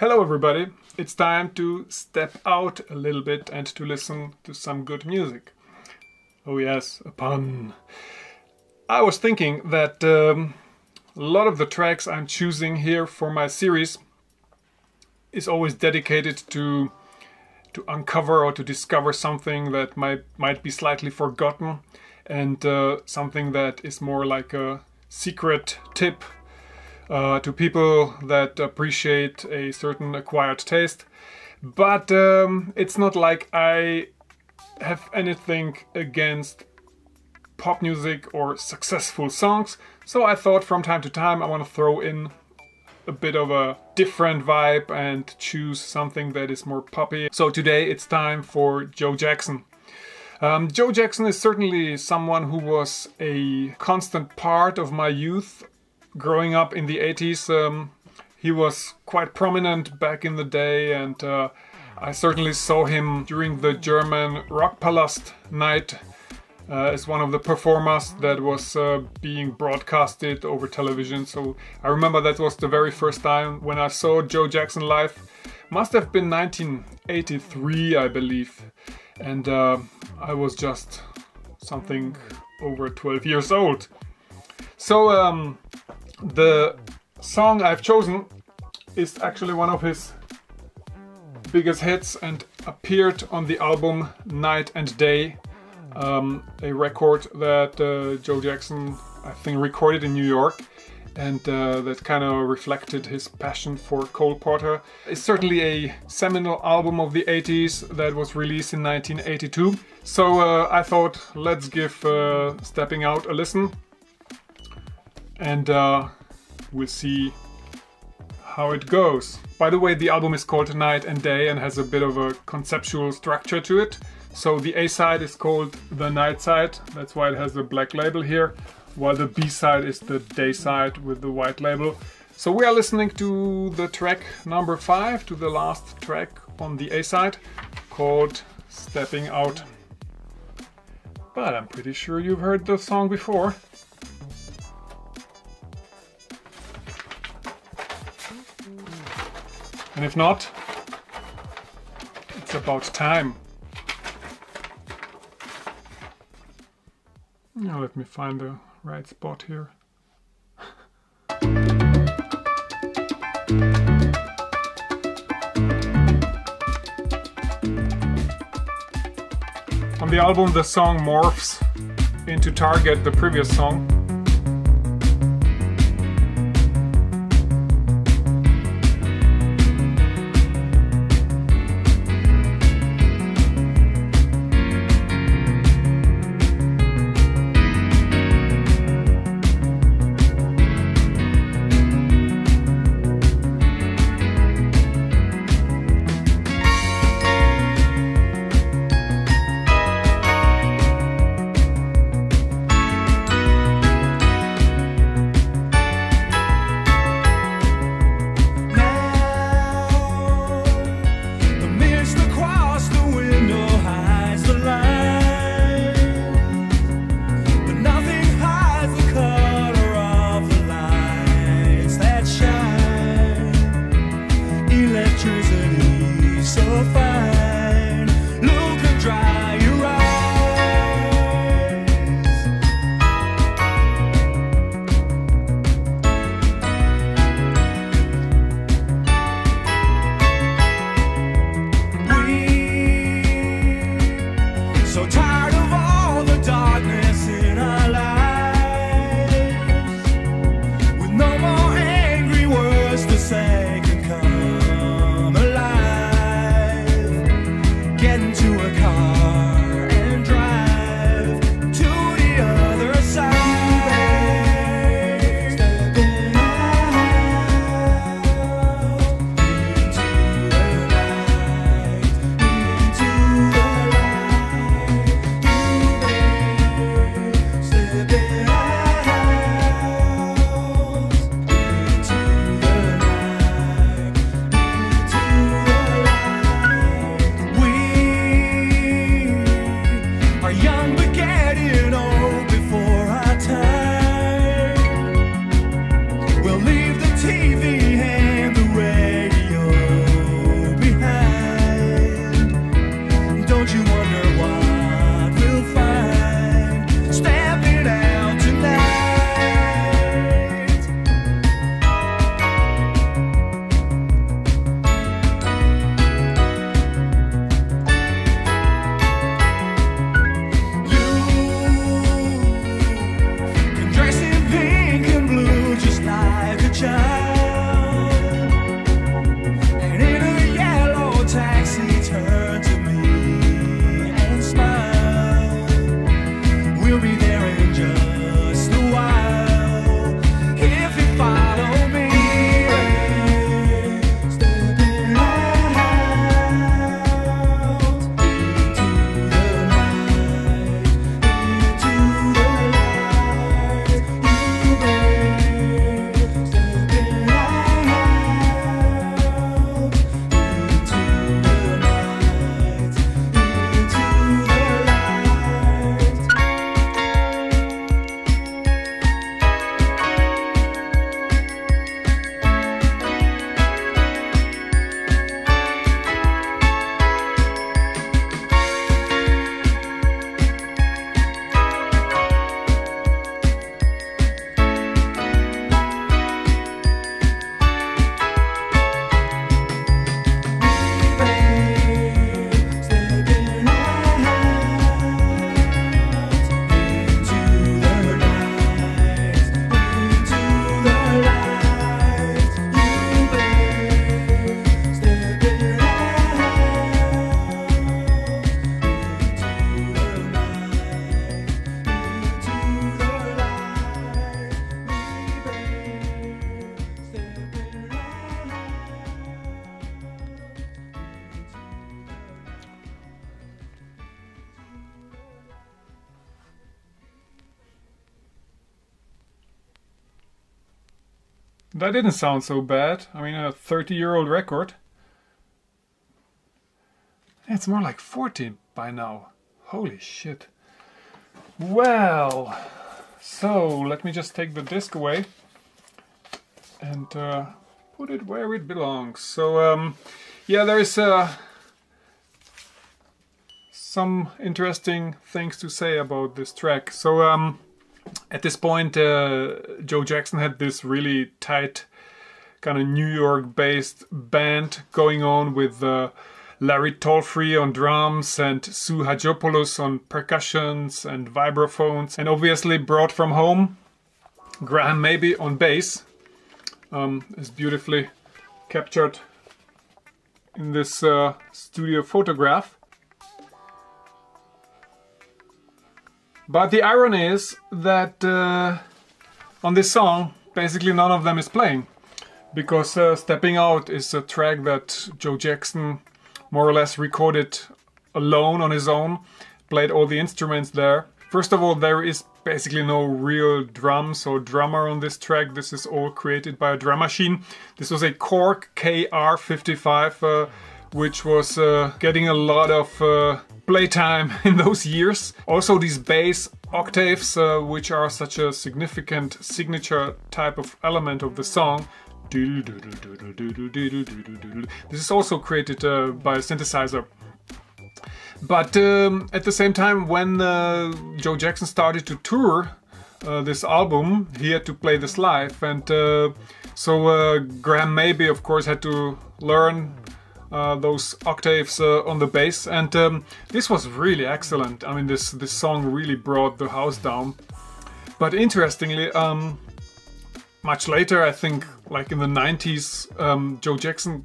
Hello everybody, it's time to step out a little bit and to listen to some good music. Oh yes, a pun. I was thinking that a lot of the tracks I'm choosing here for my series is always dedicated to uncover or to discover something that might be slightly forgotten and something that is more like a secret tip to people that appreciate a certain acquired taste. But it's not like I have anything against pop music or successful songs, so I thought from time to time I want to throw in a bit of a different vibe and choose something that is more poppy. So today it's time for Joe Jackson. Joe Jackson is certainly someone who was a constant part of my youth. Growing up in the 80s, he was quite prominent back in the day, and I certainly saw him during the German Rockpalast night as one of the performers that was being broadcasted over television. So I remember that was the very first time when I saw Joe Jackson live. Must have been 1983, I believe, and I was just something over 12 years old. So the song I've chosen is actually one of his biggest hits and appeared on the album Night and Day, a record that Joe Jackson, I think, recorded in New York, and that kind of reflected his passion for Cole Porter. It's certainly a seminal album of the 80s that was released in 1982. So I thought, let's give Stepping Out a listen. And we'll see how it goes. By the way, the album is called Night and Day and has a bit of a conceptual structure to it. So the A side is called the Night side, that's why it has the black label here, while the B side is the Day side with the white label. So we are listening to the track number 5, to the last track on the A side, called Stepping Out. But I'm pretty sure you've heard the song before. And if not, it's about time. Now let me find the right spot here. On the album, the song morphs into Target, the previous song. That didn't sound so bad. I mean, a 30-year-old record. It's more like 40 by now. Holy shit. Well, so let me just take the disc away and put it where it belongs. So yeah, there is some interesting things to say about this track. So at this point Joe Jackson had this really tight kind of New York based band going on with Larry Tolfrey on drums and Sue Hajopoulos on percussions and vibraphones, and obviously brought from home, Graham Mabie on bass, is beautifully captured in this studio photograph. But the irony is that on this song basically none of them is playing, because Stepping Out is a track that Joe Jackson more or less recorded alone on his own, played all the instruments there. First of all, there is basically no real drums or drummer on this track. This is all created by a drum machine. This was a Korg KR 55, which was getting a lot of playtime in those years. Also these bass octaves, which are such a significant signature type of element of the song. This is also created by a synthesizer. But at the same time, when Joe Jackson started to tour this album, he had to play this live, and so Graham Mabie, of course, had to learn those octaves on the bass, and this was really excellent. I mean, this song really brought the house down. But interestingly, much later, I think, like in the 90s, Joe Jackson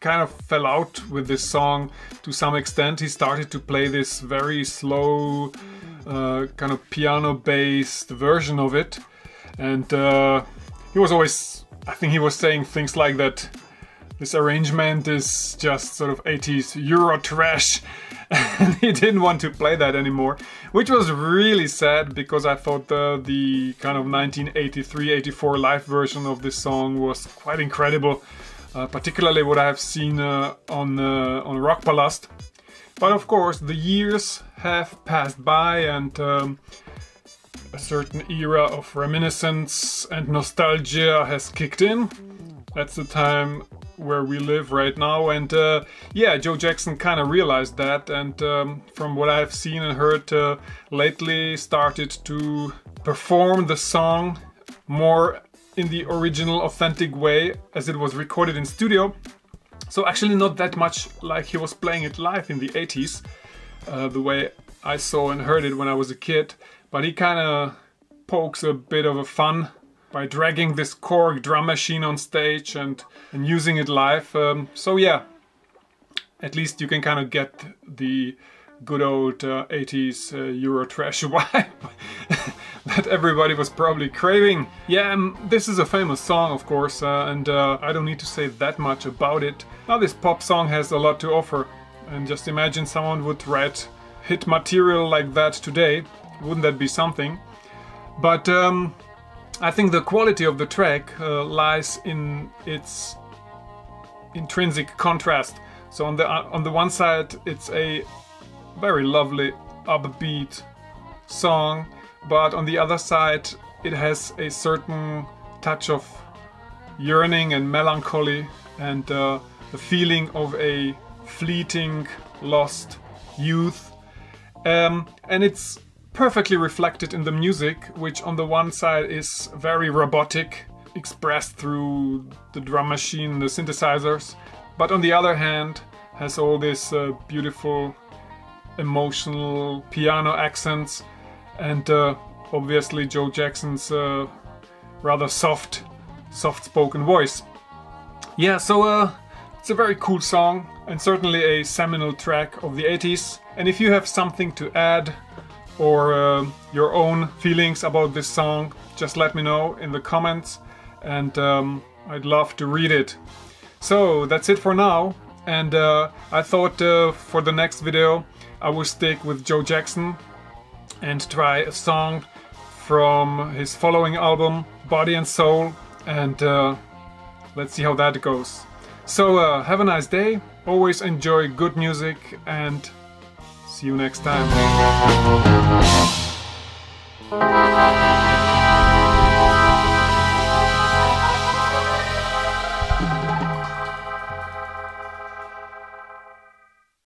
kind of fell out with this song to some extent. He started to play this very slow, kind of piano-based version of it, and he was always, I think he was saying things like that this arrangement is just sort of 80s Euro trash, and he didn't want to play that anymore, which was really sad, because I thought the kind of 1983-84 live version of this song was quite incredible, particularly what I have seen on Rockpalast. But of course the years have passed by, and a certain era of reminiscence and nostalgia has kicked in. That's the time where we live right now, and yeah, Joe Jackson kind of realized that, and from what I've seen and heard lately, started to perform the song more in the original authentic way as it was recorded in studio. So actually not that much like he was playing it live in the 80s, the way I saw and heard it when I was a kid, but he kind of pokes a bit of a fun by dragging this Korg drum machine on stage and using it live. So yeah, at least you can kind of get the good old 80s Euro trash vibe that everybody was probably craving. Yeah, this is a famous song, of course, and I don't need to say that much about it. Now this pop song has a lot to offer, and just imagine someone would write hit material like that today. Wouldn't that be something? But I think the quality of the track lies in its intrinsic contrast. So on the one side, it's a very lovely upbeat song, but on the other side it has a certain touch of yearning and melancholy, and the feeling of a fleeting lost youth, and it's perfectly reflected in the music, which on the one side is very robotic, expressed through the drum machine, the synthesizers, but on the other hand has all this beautiful emotional piano accents, and obviously Joe Jackson's rather soft-spoken voice. Yeah, so it's a very cool song, and certainly a seminal track of the 80s. And if you have something to add, or your own feelings about this song, just let me know in the comments, and I'd love to read it. So that's it for now, and I thought for the next video I will stick with Joe Jackson and try a song from his following album, Body and Soul, and let's see how that goes. So have a nice day, always enjoy good music, and see you next time.